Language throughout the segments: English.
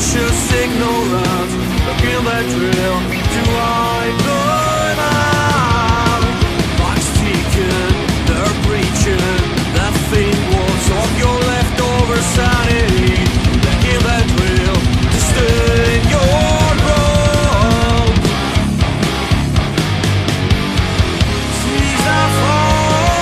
conscious ignorance, look in that drill, do I burn out? Clock's ticking, they're preaching, that thing was of your leftover sanity. Look in that drill, to stay in your road. She's a I know.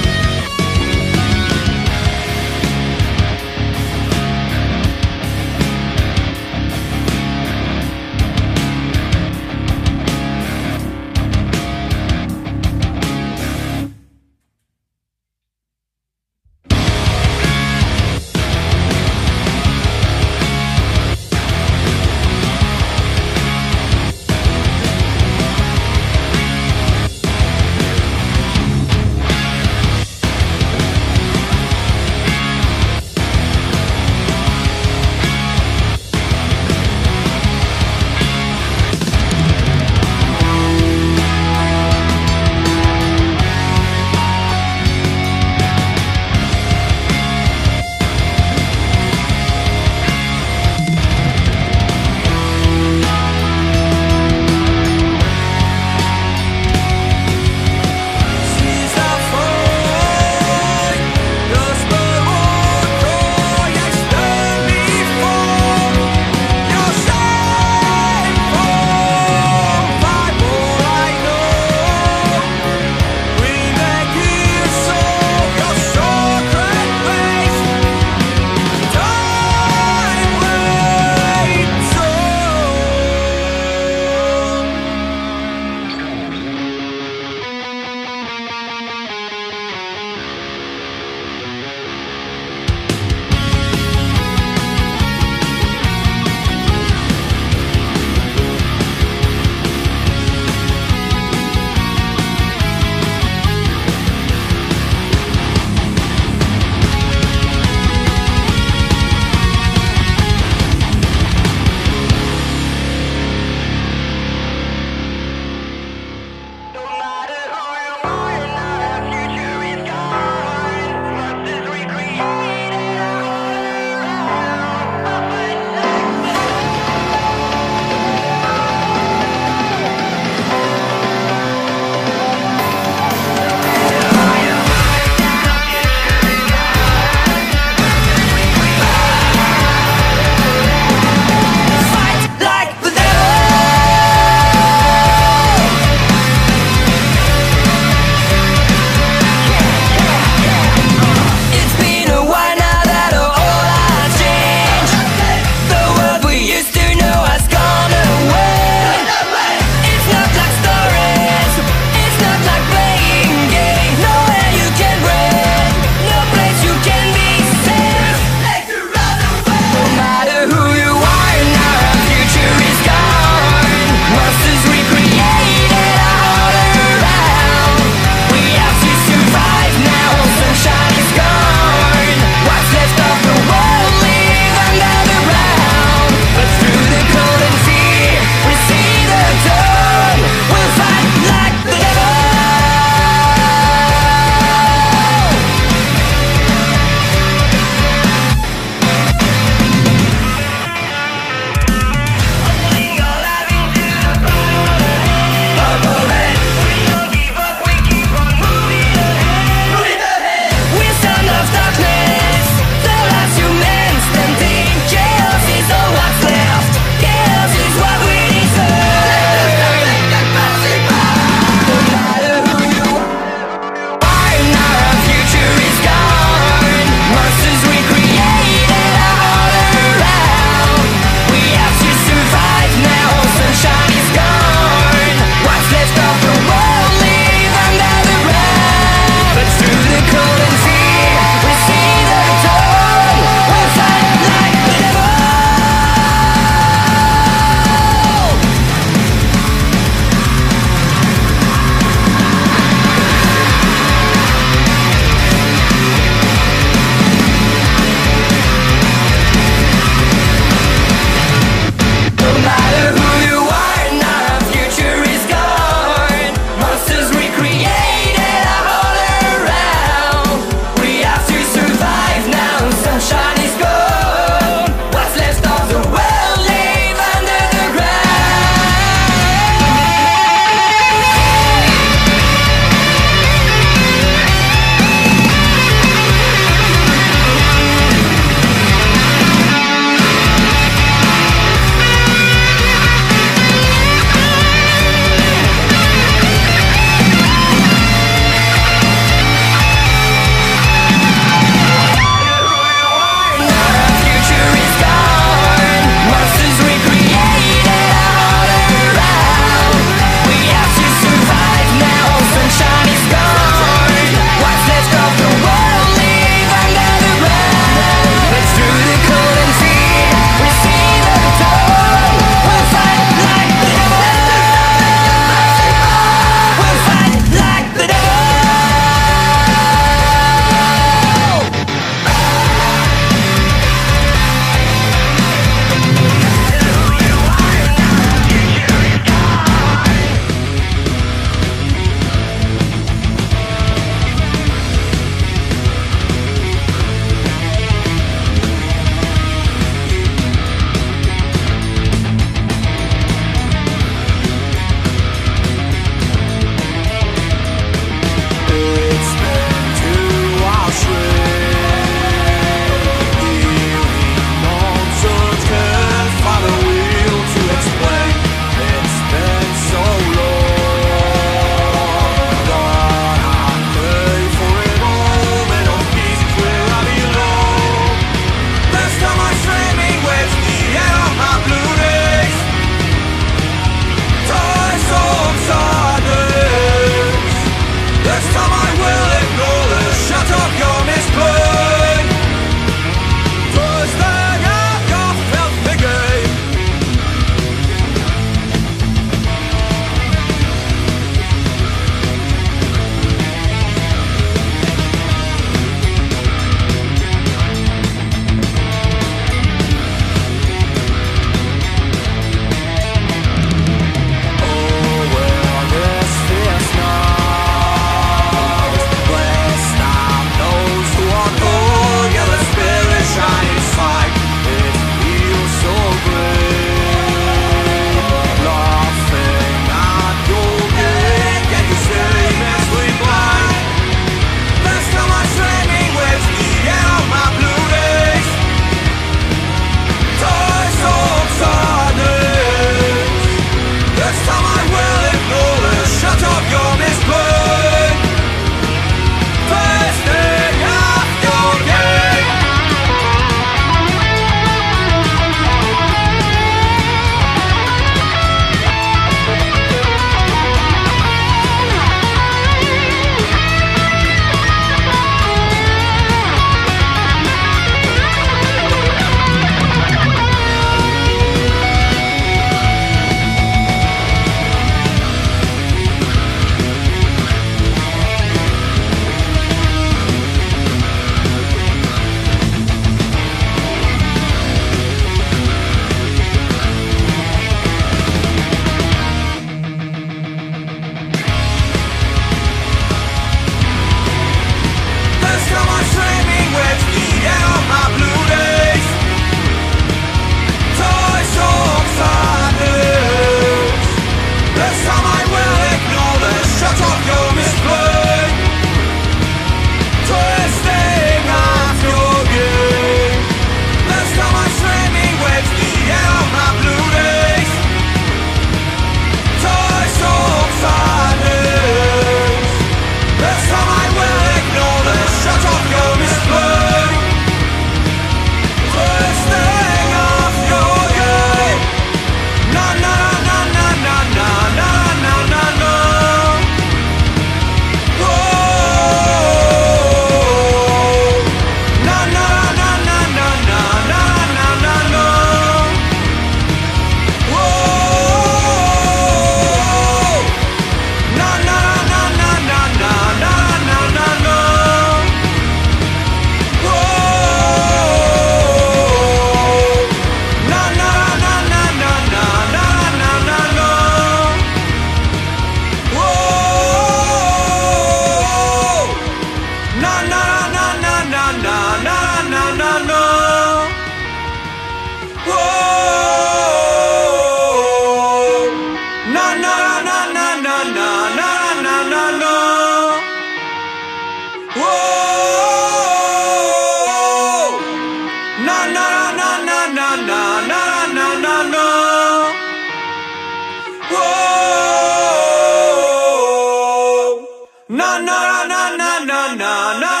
na na na na na na na.